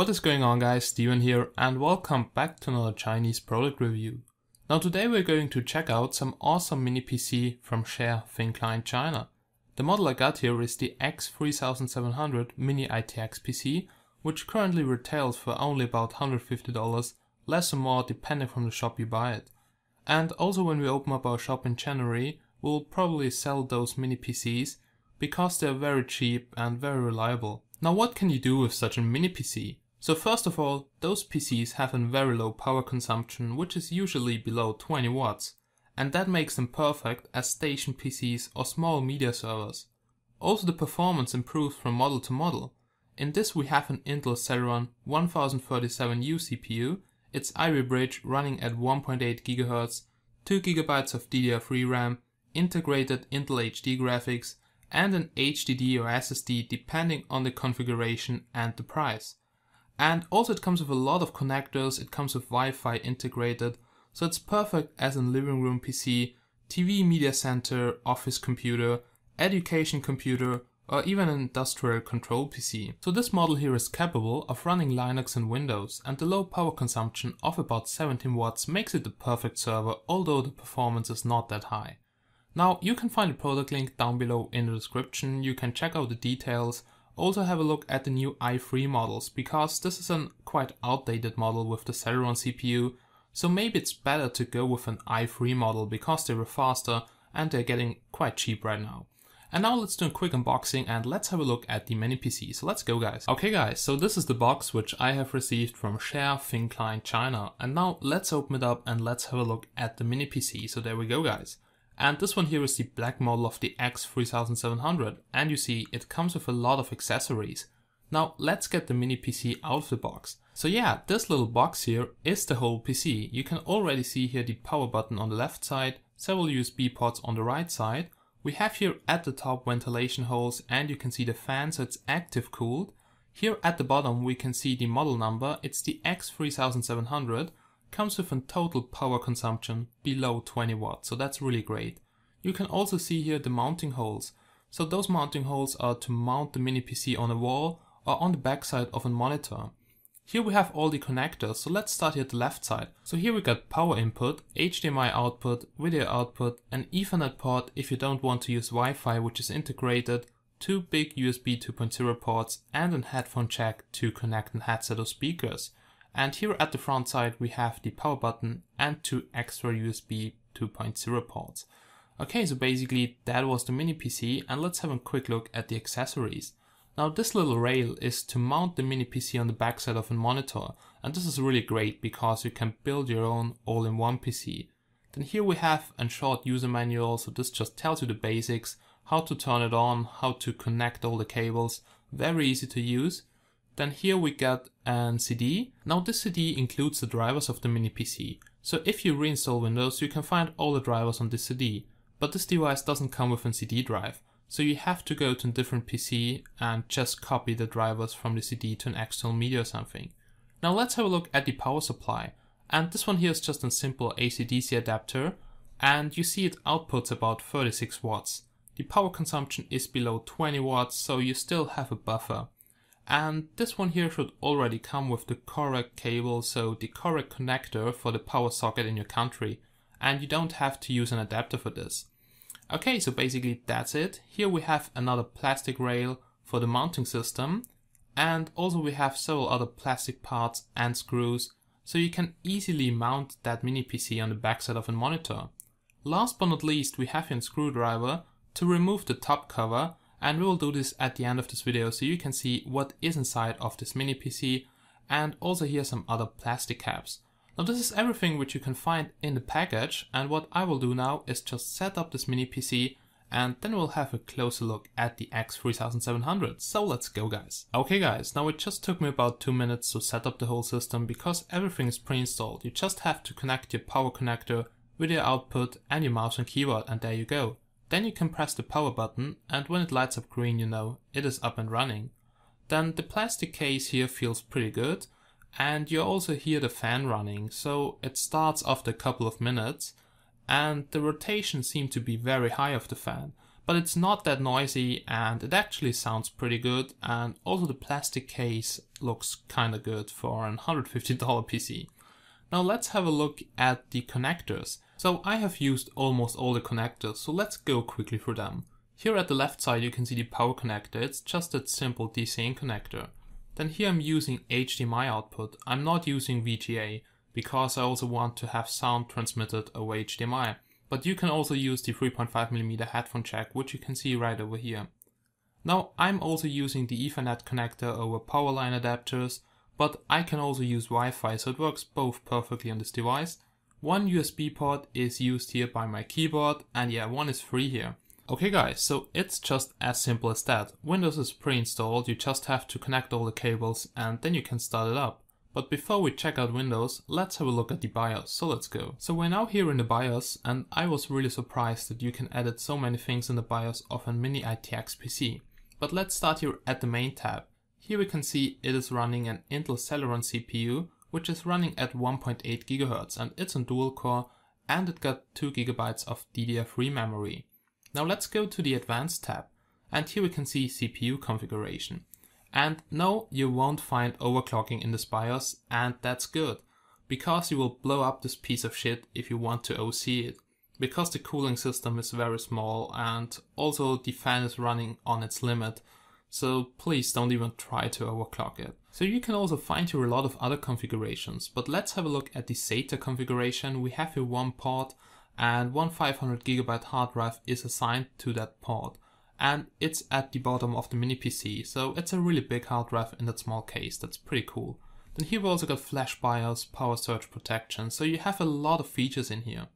What is going on guys, Steven here and welcome back to another Chinese product review. Now today we're going to check out some awesome mini PC from ShareThinClient China. The model I got here is the X3700 Mini-ITX PC, which currently retails for only about $150, less or more depending from the shop you buy it. And also when we open up our shop in January, we'll probably sell those mini PCs because they're very cheap and very reliable. Now what can you do with such a mini PC? So first of all, those PCs have a very low power consumption, which is usually below 20 watts. And that makes them perfect as station PCs or small media servers. Also the performance improves from model to model. In this we have an Intel Celeron 1037U CPU, its Ivy Bridge running at 1.8 GHz, 2 GB of DDR3 RAM, integrated Intel HD graphics, and an HDD or SSD depending on the configuration and the price. And also it comes with a lot of connectors, it comes with Wi-Fi integrated, so it's perfect as a living room PC, TV media center, office computer, education computer, or even an industrial control PC. So this model here is capable of running Linux and Windows, and the low power consumption of about 17 watts makes it the perfect server, although the performance is not that high. Now you can find the product link down below in the description, you can check out the details, also have a look at the new i3 models, because this is a quite outdated model with the Celeron CPU, so maybe it's better to go with an i3 model because they were faster and they're getting quite cheap right now. And now let's do a quick unboxing and let's have a look at the mini PC, so let's go guys. Okay guys, so this is the box which I have received from ShareThinClient China, and now let's open it up and let's have a look at the mini PC, so there we go guys. And this one here is the black model of the X3700, and you see it comes with a lot of accessories. Now let's get the mini PC out of the box. So yeah, this little box here is the whole PC. You can already see here the power button on the left side, several USB ports on the right side. We have here at the top ventilation holes and you can see the fan, so it's active cooled. Here at the bottom we can see the model number, it's the X3700. Comes with a total power consumption below 20 watts, so that's really great. You can also see here the mounting holes. So those mounting holes are to mount the mini PC on a wall or on the backside of a monitor. Here we have all the connectors, so let's start here at the left side. So here we got power input, HDMI output, video output, an Ethernet port if you don't want to use Wi-Fi which is integrated, two big USB 2.0 ports and a headphone jack to connect a headset or speakers. And here at the front side we have the power button and two extra USB 2.0 ports. Okay, so basically that was the mini PC and let's have a quick look at the accessories. Now this little rail is to mount the mini PC on the backside of a monitor, and this is really great because you can build your own all-in-one PC. Then here we have a short user manual, so this just tells you the basics, how to turn it on, how to connect all the cables, very easy to use. Then here we got a CD. Now this CD includes the drivers of the mini PC. So if you reinstall Windows, you can find all the drivers on this CD. But this device doesn't come with a CD drive. So you have to go to a different PC and just copy the drivers from the CD to an external media or something. Now let's have a look at the power supply. And this one here is just a simple AC-DC adapter. And you see it outputs about 36 watts. The power consumption is below 20 watts, so you still have a buffer. And this one here should already come with the correct cable, so the correct connector for the power socket in your country. And you don't have to use an adapter for this. Okay, so basically that's it. Here we have another plastic rail for the mounting system. And also we have several other plastic parts and screws, so you can easily mount that mini PC on the backside of a monitor. Last but not least, we have here a screwdriver to remove the top cover. And we will do this at the end of this video so you can see what is inside of this mini PC, and also here some other plastic caps. Now this is everything which you can find in the package, and what I will do now is just set up this mini PC and then we'll have a closer look at the X3700, so let's go guys. Okay guys, now it just took me about 2 minutes to set up the whole system because everything is pre-installed. You just have to connect your power connector, video output and your mouse and keyboard, and there you go. Then you can press the power button, and when it lights up green you know it is up and running. Then the plastic case here feels pretty good, and you also hear the fan running, so it starts after a couple of minutes, and the rotation seemed to be very high of the fan. but it's not that noisy and it actually sounds pretty good, and also the plastic case looks kinda good for an $150 PC. Now let's have a look at the connectors. So I have used almost all the connectors, so let's go quickly through them. Here at the left side you can see the power connector, it's just that simple DC in connector. Then here I'm using HDMI output, I'm not using VGA, because I also want to have sound transmitted over HDMI. But you can also use the 3.5mm headphone jack, which you can see right over here. Now I'm also using the Ethernet connector over powerline adapters, but I can also use Wi-Fi, so it works both perfectly on this device. One USB port is used here by my keyboard, and yeah, one is free here. Okay guys, so it's just as simple as that. Windows is pre-installed, you just have to connect all the cables and then you can start it up. But before we check out Windows, let's have a look at the BIOS, so let's go. So we're now here in the BIOS, and I was really surprised that you can edit so many things in the BIOS of a Mini-ITX PC. But let's start here at the main tab. Here we can see it is running an Intel Celeron CPU, which is running at 1.8 GHz, and it's on dual core, and it got 2 GB of DDR3 memory. Now let's go to the Advanced tab, and here we can see CPU configuration. And no, you won't find overclocking in this BIOS, and that's good, because you will blow up this piece of shit if you want to OC it, because the cooling system is very small and also the fan is running on its limit, so please don't even try to overclock it. So you can also find here a lot of other configurations, but let's have a look at the SATA configuration. We have here one port, and one 500GB hard drive is assigned to that port. And it's at the bottom of the mini PC, so it's a really big hard drive in that small case, that's pretty cool. Then here we also got flash BIOS, power surge protection, so you have a lot of features in here.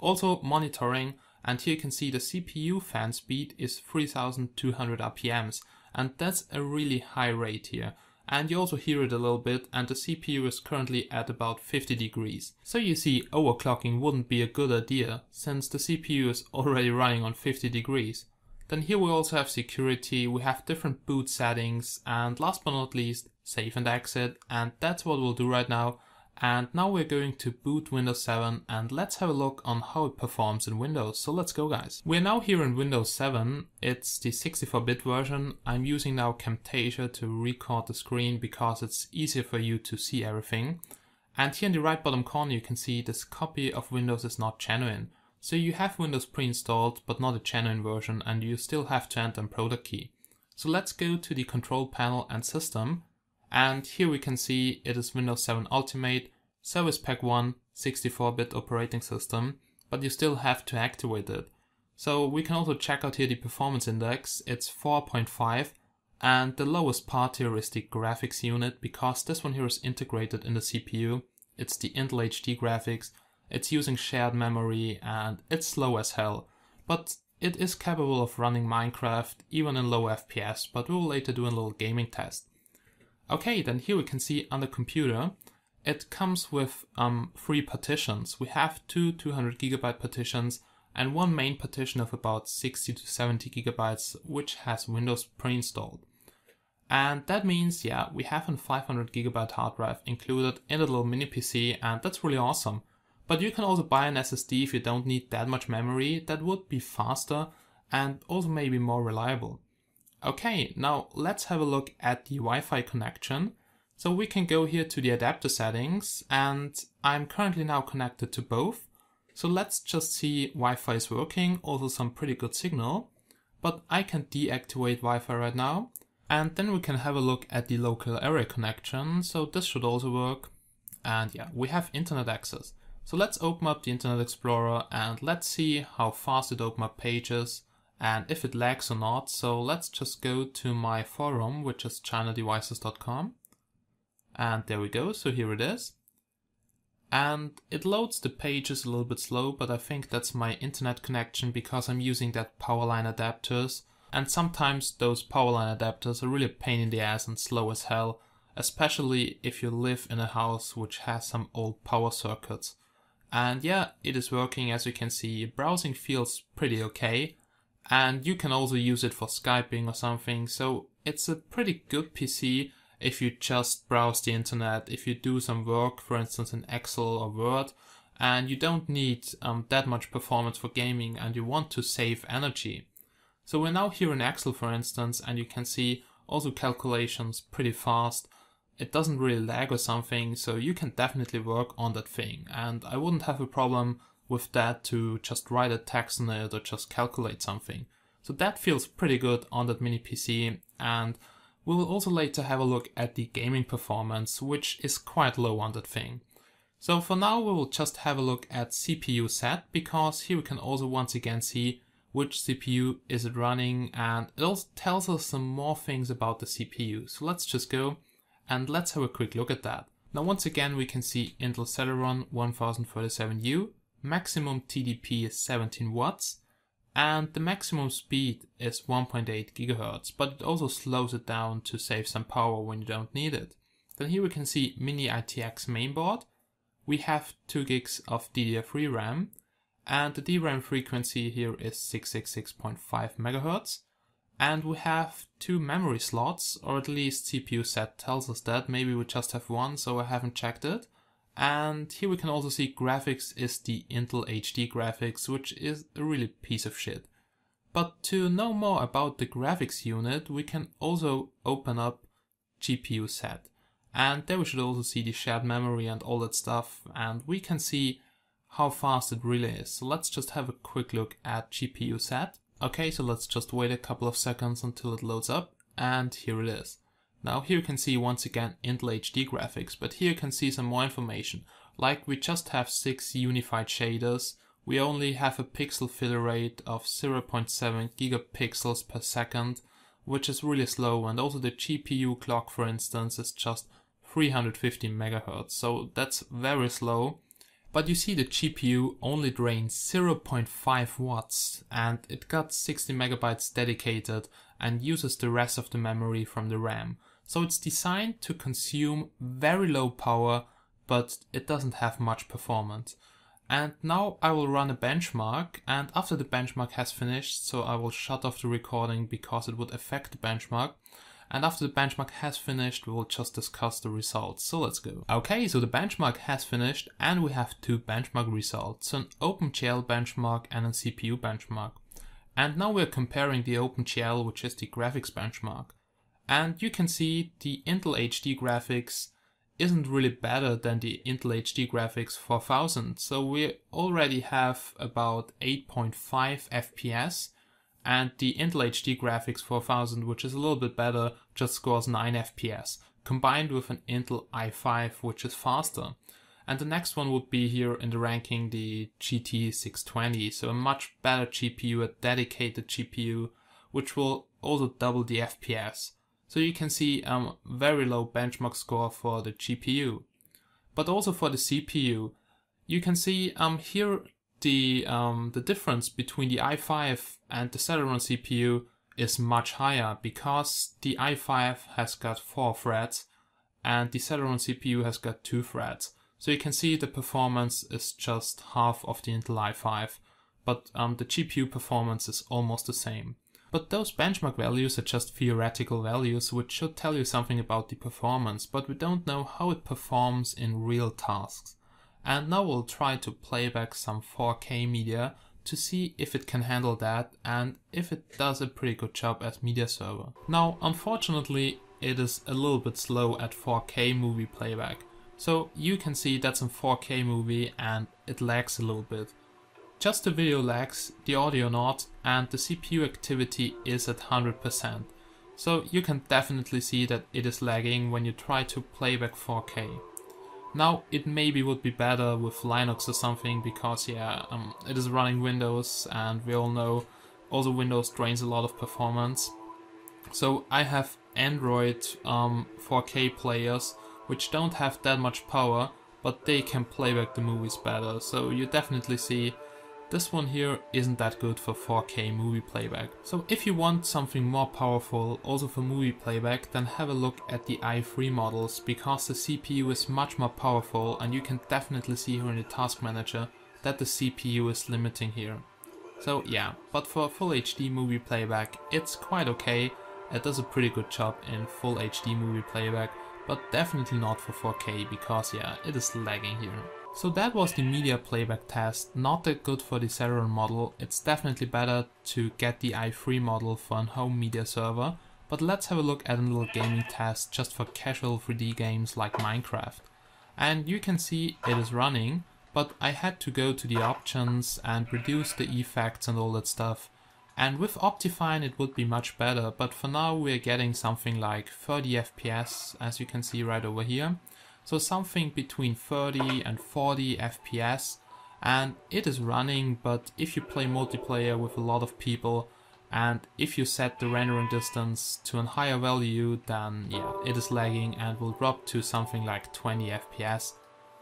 Also monitoring, and here you can see the CPU fan speed is 3200 RPMs, and that's a really high rate here. And you also hear it a little bit, and the CPU is currently at about 50 degrees. So you see, overclocking wouldn't be a good idea, since the CPU is already running on 50 degrees. Then here we also have security, we have different boot settings, and last but not least, save and exit, and that's what we'll do right now. And now we're going to boot Windows 7, and let's have a look on how it performs in Windows, so let's go guys. We're now here in Windows 7, it's the 64-bit version. I'm using now Camtasia to record the screen because it's easier for you to see everything. And here in the right bottom corner you can see this copy of Windows is not genuine. So you have Windows pre-installed, but not a genuine version, and you still have to enter a product key. So let's go to the control panel and system, and here we can see it is Windows 7 Ultimate, Service Pack 1, 64-bit operating system, but you still have to activate it. So we can also check out here the performance index, it's 4.5, and the lowest part here is the graphics unit, because this one here is integrated in the CPU, it's the Intel HD graphics. It's using shared memory and it's slow as hell, but it is capable of running Minecraft even in low FPS, but we will later do a little gaming test. Okay, then here we can see on the computer, it comes with three partitions. We have two 200GB partitions and one main partition of about 60 to 70 gigabytes, which has Windows pre-installed. And that means, yeah, we have a 500GB hard drive included in a little mini PC, and that's really awesome. But you can also buy an SSD if you don't need that much memory, that would be faster and also maybe more reliable. Okay, now let's have a look at the Wi-Fi connection. So we can go here to the adapter settings, and I'm currently now connected to both. So let's just see Wi-Fi is working, also some pretty good signal. But I can deactivate Wi-Fi right now. And then we can have a look at the local area connection, so this should also work. And yeah, we have internet access. So let's open up the Internet Explorer and let's see how fast it opens up pages and if it lags or not. So let's just go to my forum, which is ChinaDevices.com. And there we go, so here it is. And it loads the pages a little bit slow, but I think that's my internet connection because I'm using that powerline adapters. And sometimes those powerline adapters are really a pain in the ass and slow as hell, especially if you live in a house which has some old power circuits. And yeah, it is working, as you can see. Browsing feels pretty okay, and you can also use it for Skyping or something, so it's a pretty good PC if you just browse the internet, if you do some work, for instance in Excel or Word, and you don't need that much performance for gaming and you want to save energy. So we're now here in Excel, for instance, and you can see also calculations pretty fast. It doesn't really lag or something, so you can definitely work on that thing. And I wouldn't have a problem with that to just write a text on it or just calculate something. So that feels pretty good on that mini PC, and we will also later have a look at the gaming performance, which is quite low on that thing. So for now we will just have a look at CPU-Z, because here we can also once again see which CPU is it running, and it also tells us some more things about the CPU. So let's just go and let's have a quick look at that. Now once again we can see Intel Celeron 1037U, maximum TDP is 17 watts, and the maximum speed is 1.8 GHz, but it also slows it down to save some power when you don't need it. Then here we can see Mini-ITX mainboard. We have 2 gigs of DDR3 RAM, and the DRAM frequency here is 666.5 MHz, and we have 2 memory slots, or at least CPU-Z tells us that. Maybe we just have one, so I haven't checked it. And here we can also see graphics is the Intel HD graphics, which is a really piece of shit. But to know more about the graphics unit, we can also open up GPU-Z. And there we should also see the shared memory and all that stuff, and we can see how fast it really is. So let's just have a quick look at GPU-Z. Okay, so let's just wait a couple of seconds until it loads up, and here it is. Now here you can see once again Intel HD graphics, but here you can see some more information. Like we just have 6 unified shaders, we only have a pixel fill rate of 0.7 gigapixels per second, which is really slow, and also the GPU clock, for instance, is just 350 MHz, so that's very slow. But you see the GPU only drains 0.5 watts, and it got 60 megabytes dedicated and uses the rest of the memory from the RAM. So it's designed to consume very low power, but it doesn't have much performance. And now I will run a benchmark, and after the benchmark has finished, so I will shut off the recording because it would affect the benchmark. And after the benchmark has finished, we will just discuss the results. So let's go. Okay, so the benchmark has finished, and we have 2 benchmark results, an OpenGL benchmark and a CPU benchmark. And now we're comparing the OpenGL, which is the graphics benchmark. And you can see the Intel HD graphics isn't really better than the Intel HD graphics 4000. So we already have about 8.5 FPS. And the Intel HD graphics 4000, which is a little bit better, just scores 9 FPS, combined with an Intel i5, which is faster. And the next one would be here in the ranking, the GT620, so a much better GPU, a dedicated GPU, which will also double the FPS. So you can see a very low benchmark score for the GPU. But also for the CPU, you can see here the difference between the i5 and the Celeron CPU is much higher, because the i5 has got 4 threads and the Celeron CPU has got 2 threads. So you can see the performance is just half of the Intel i5, but the GPU performance is almost the same. But those benchmark values are just theoretical values, which should tell you something about the performance, but we don't know how it performs in real tasks. And now we'll try to play back some 4K media to see if it can handle that, and if it does a pretty good job as media server. Now unfortunately it is a little bit slow at 4K movie playback. So you can see that's a 4K movie and it lags a little bit. Just the video lags, the audio not, and the CPU activity is at 100%. So you can definitely see that it is lagging when you try to playback 4K. Now it maybe would be better with Linux or something, because yeah, it is running Windows, and we all know also Windows drains a lot of performance. So I have Android 4K players which don't have that much power, but they can playback the movies better. So you definitely see this one here isn't that good for 4K movie playback. So if you want something more powerful also for movie playback, then have a look at the i3 models, because the CPU is much more powerful, and you can definitely see here in the task manager that the CPU is limiting here. So yeah, but for full HD movie playback it's quite okay. It does a pretty good job in full HD movie playback, but definitely not for 4K, because yeah, it is lagging here. So that was the media playback test, not that good for the Celeron model. It's definitely better to get the i3 model for an home media server, but let's have a look at a little gaming test just for casual 3D games like Minecraft. And you can see it is running, but I had to go to the options and reduce the effects and all that stuff. And with Optifine it would be much better, but for now we're getting something like 30 FPS, as you can see right over here. So something between 30 and 40 FPS, and it is running, but if you play multiplayer with a lot of people and if you set the rendering distance to a higher value, then yeah, it is lagging and will drop to something like 20 FPS.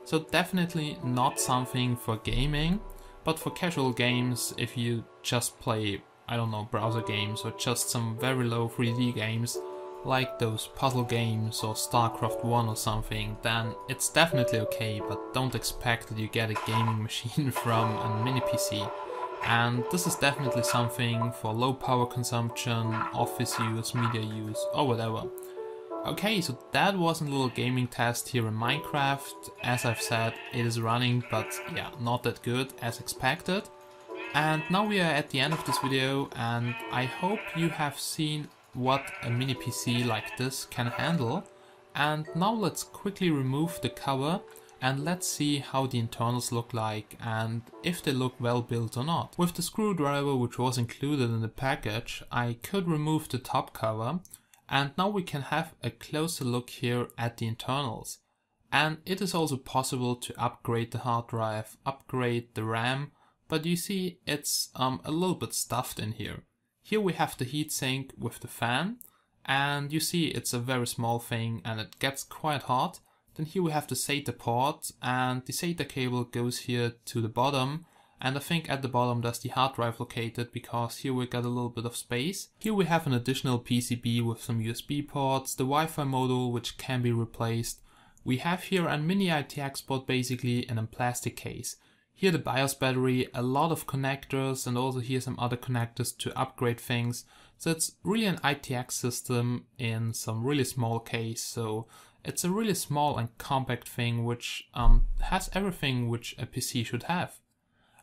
So definitely not something for gaming, but for casual games, if you just play, I don't know, browser games or just some very low 3D games, like those puzzle games or StarCraft 1 or something, then it's definitely okay, but don't expect that you get a gaming machine from a mini PC. And this is definitely something for low power consumption, office use, media use, or whatever. Okay, so that was a little gaming test here in Minecraft. As I've said, it is running, but yeah, not that good as expected. And now we are at the end of this video, and I hope you have seen what a mini PC like this can handle. And now let's quickly remove the cover and let's see how the internals look like and if they look well built or not. With the screwdriver, which was included in the package, I could remove the top cover, and now we can have a closer look here at the internals. And it is also possible to upgrade the hard drive, upgrade the RAM, but you see it's a little bit stuffed in here. Here we have the heatsink with the fan, and you see it's a very small thing and it gets quite hot. Then here we have the SATA port, and the SATA cable goes here to the bottom, and I think at the bottom there's the hard drive located, because here we got a little bit of space. Here we have an additional PCB with some USB ports, the Wi-Fi module which can be replaced. We have here a Mini-ITX board basically in a plastic case. Here the BIOS battery, a lot of connectors, and also here some other connectors to upgrade things. So it's really an ITX system in some really small case. So it's a really small and compact thing which has everything which a PC should have.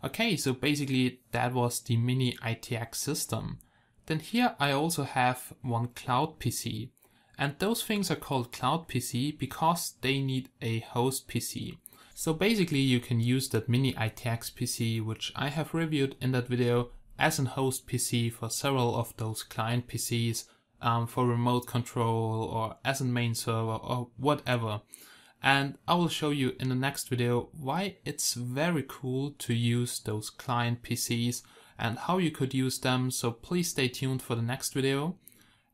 Okay, so basically that was the mini ITX system. Then here I also have one cloud PC. And those things are called cloud PC because they need a host PC. So basically you can use that mini ITX PC, which I have reviewed in that video, as a host PC for several of those client PCs, for remote control or as a main server or whatever. And I will show you in the next video why it's very cool to use those client PCs and how you could use them, so please stay tuned for the next video.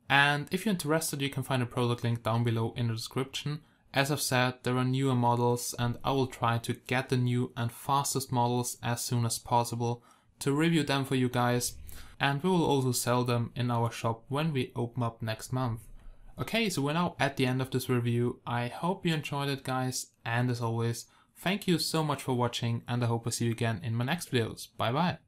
And if you're interested, you can find a product link down below in the description. As I've said, there are newer models, and I will try to get the new and fastest models as soon as possible to review them for you guys, and we will also sell them in our shop when we open up next month. Okay, so we're now at the end of this review. I hope you enjoyed it, guys, and as always, thank you so much for watching, and I hope I see you again in my next videos. Bye bye!